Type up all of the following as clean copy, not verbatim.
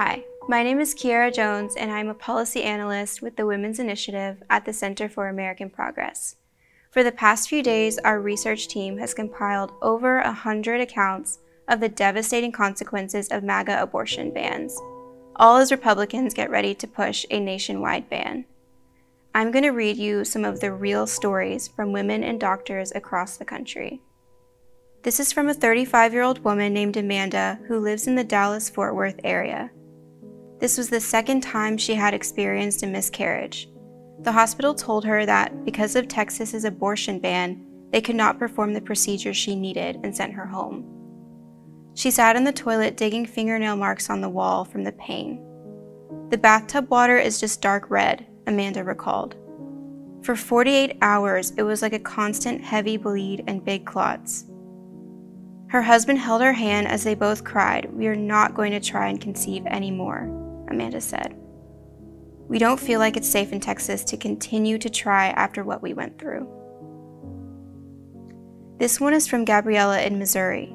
Hi, my name is Kiara Jones and I'm a policy analyst with the Women's Initiative at the Center for American Progress. For the past few days, our research team has compiled over 100 accounts of the devastating consequences of MAGA abortion bans, all as Republicans get ready to push a nationwide ban. I'm going to read you some of the real stories from women and doctors across the country. This is from a 35-year-old woman named Amanda who lives in the Dallas-Fort Worth area. This was the second time she had experienced a miscarriage. The hospital told her that because of Texas's abortion ban, they could not perform the procedure she needed and sent her home. She sat in the toilet digging fingernail marks on the wall from the pain. The bathtub water is just dark red, Amanda recalled. For 48 hours, it was like a constant heavy bleed and big clots. Her husband held her hand as they both cried, "We are not going to try and conceive anymore," Amanda said. "We don't feel like it's safe in Texas to continue to try after what we went through." This one is from Gabriella in Missouri.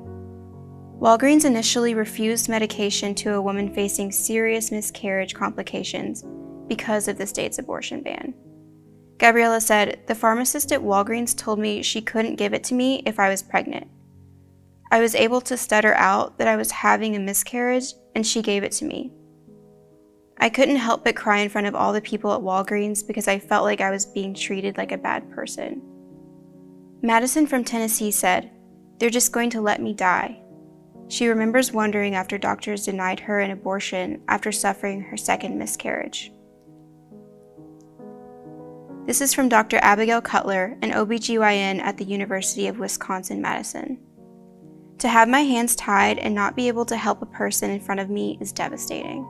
Walgreens initially refused medication to a woman facing serious miscarriage complications because of the state's abortion ban. Gabriella said, "The pharmacist at Walgreens told me she couldn't give it to me if I was pregnant. I was able to stutter out that I was having a miscarriage, and she gave it to me. I couldn't help but cry in front of all the people at Walgreens because I felt like I was being treated like a bad person." Madison from Tennessee said, "They're just going to let me die." She remembers wondering after doctors denied her an abortion after suffering her second miscarriage. This is from Dr. Abigail Cutler, an OBGYN at the University of Wisconsin, Madison. "To have my hands tied and not be able to help a person in front of me is devastating."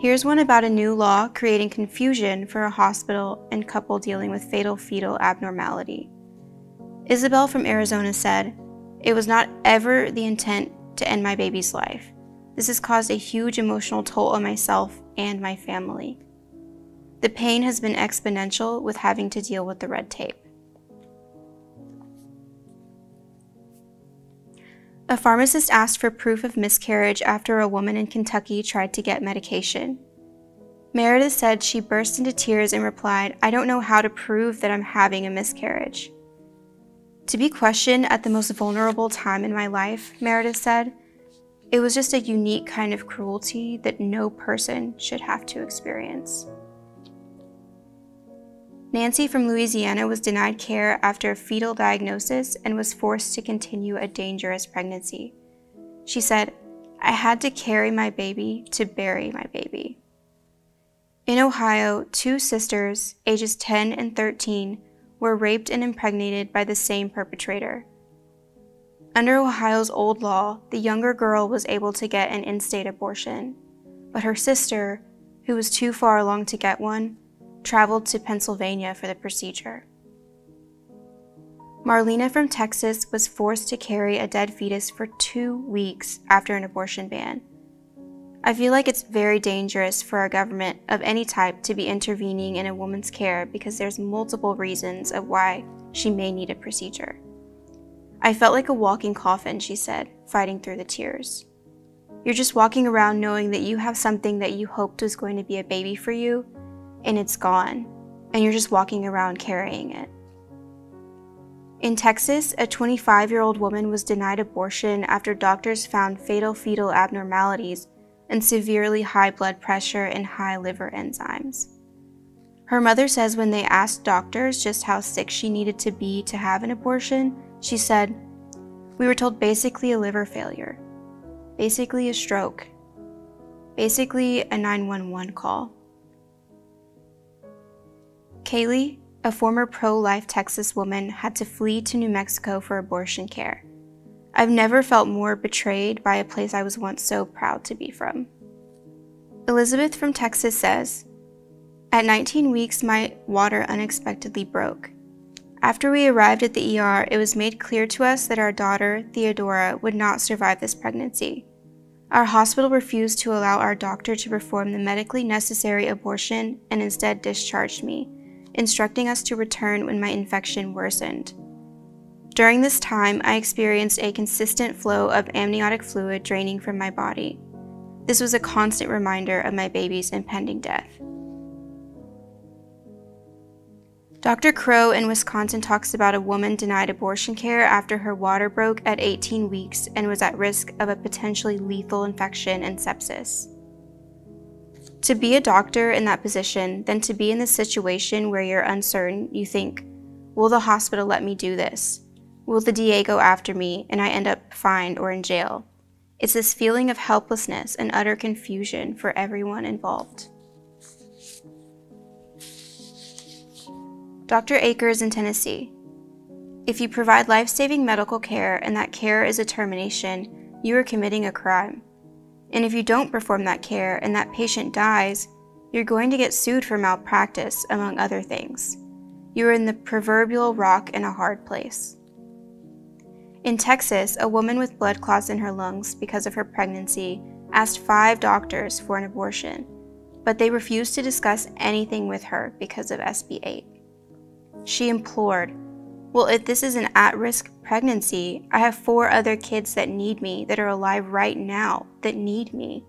Here's one about a new law creating confusion for a hospital and couple dealing with fatal fetal abnormality. Isabel from Arizona said, "It was not ever the intent to end my baby's life. This has caused a huge emotional toll on myself and my family. The pain has been exponential with having to deal with the red tape." A pharmacist asked for proof of miscarriage after a woman in Kentucky tried to get medication. Meredith said she burst into tears and replied, "I don't know how to prove that I'm having a miscarriage. To be questioned at the most vulnerable time in my life," Meredith said, "it was just a unique kind of cruelty that no person should have to experience." Nancy from Louisiana was denied care after a fetal diagnosis and was forced to continue a dangerous pregnancy. She said, "I had to carry my baby to bury my baby." In Ohio, two sisters, ages 10 and 13, were raped and impregnated by the same perpetrator. Under Ohio's old law, the younger girl was able to get an in-state abortion, but her sister, who was too far along to get one, traveled to Pennsylvania for the procedure. Marlena from Texas was forced to carry a dead fetus for 2 weeks after an abortion ban. "I feel like it's very dangerous for our government of any type to be intervening in a woman's care because there's multiple reasons of why she may need a procedure. I felt like a walking coffin," she said, fighting through the tears. "You're just walking around knowing that you have something that you hoped was going to be a baby for you, and it's gone, and you're just walking around carrying it." In Texas, a 25-year-old woman was denied abortion after doctors found fatal fetal abnormalities and severely high blood pressure and high liver enzymes. Her mother says when they asked doctors just how sick she needed to be to have an abortion, she said, "We were told basically a liver failure, basically a stroke, basically a 911 call." Kaylee, a former pro-life Texas woman, had to flee to New Mexico for abortion care. "I've never felt more betrayed by a place I was once so proud to be from." Elizabeth from Texas says, "At 19 weeks, my water unexpectedly broke. After we arrived at the ER, it was made clear to us that our daughter, Theodora, would not survive this pregnancy. Our hospital refused to allow our doctor to perform the medically necessary abortion and instead discharged me, instructing us to return when my infection worsened. During this time, I experienced a consistent flow of amniotic fluid draining from my body. This was a constant reminder of my baby's impending death. Dr. Crow in Wisconsin talks about a woman denied abortion care after her water broke at 18 weeks and was at risk of a potentially lethal infection and sepsis. To be a doctor in that position, then to be in this situation where you're uncertain, you think, will the hospital let me do this? Will the DA go after me and I end up fined or in jail? It's this feeling of helplessness and utter confusion for everyone involved. Dr. Akers in Tennessee. If you provide life-saving medical care and that care is a termination, you are committing a crime. And if you don't perform that care and that patient dies, you're going to get sued for malpractice, among other things. You are in the proverbial rock in a hard place. In Texas, a woman with blood clots in her lungs because of her pregnancy asked 5 doctors for an abortion, but they refused to discuss anything with her because of SB-8. She implored, "Well, if this is an at-risk pregnancy, I have 4 other kids that need me, that are alive right now, that need me.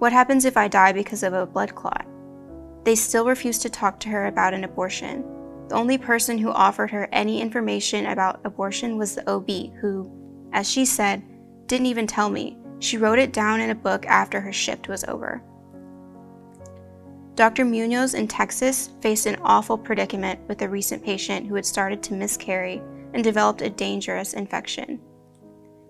What happens if I die because of a blood clot?" They still refused to talk to her about an abortion. The only person who offered her any information about abortion was the OB who, as she said, didn't even tell me. She wrote it down in a book after her shift was over. Dr. Munoz in Texas faced an awful predicament with a recent patient who had started to miscarry and developed a dangerous infection.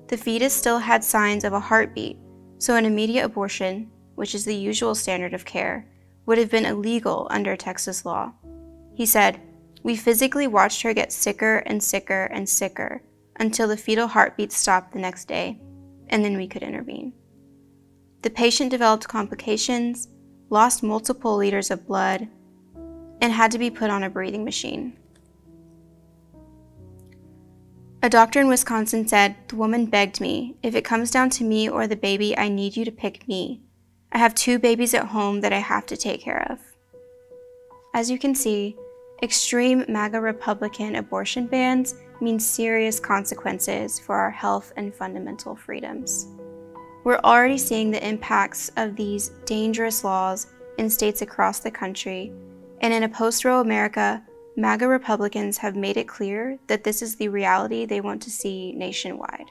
The fetus still had signs of a heartbeat, so an immediate abortion, which is the usual standard of care, would have been illegal under Texas law. He said, "We physically watched her get sicker and sicker and sicker until the fetal heartbeat stopped the next day, and then we could intervene." The patient developed complications, lost multiple liters of blood, and had to be put on a breathing machine. A doctor in Wisconsin said, "The woman begged me, if it comes down to me or the baby, I need you to pick me. I have 2 babies at home that I have to take care of." As you can see, extreme MAGA Republican abortion bans mean serious consequences for our health and fundamental freedoms. We're already seeing the impacts of these dangerous laws in states across the country, and in a post-Roe America, MAGA Republicans have made it clear that this is the reality they want to see nationwide.